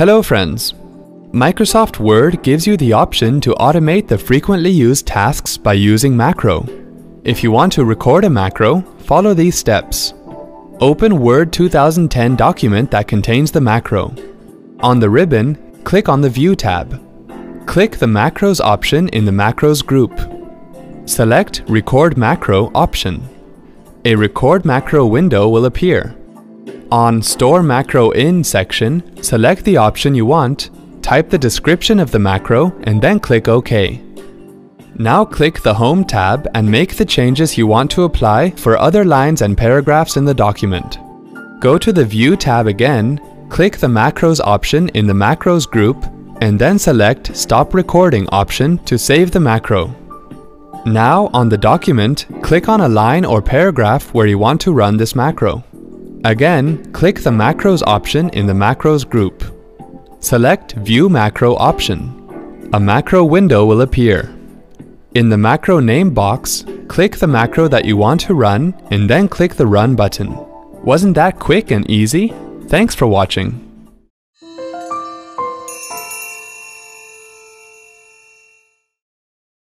Hello friends! Microsoft Word gives you the option to automate the frequently used tasks by using macro. If you want to record a macro, follow these steps. Open Word 2010 document that contains the macro. On the ribbon, click on the View tab. Click the Macros option in the Macros group. Select Record Macro option. A Record Macro window will appear. On Store Macro In section, select the option you want, type the description of the macro, and then click OK. Now click the Home tab and make the changes you want to apply for other lines and paragraphs in the document. Go to the View tab again, click the Macros option in the Macros group, and then select Stop Recording option to save the macro. Now on the document, click on a line or paragraph where you want to run this macro. Again, click the Macros option in the Macros group. Select View Macro option. A macro window will appear. In the Macro Name box, click the macro that you want to run and then click the Run button. Wasn't that quick and easy? Thanks for watching.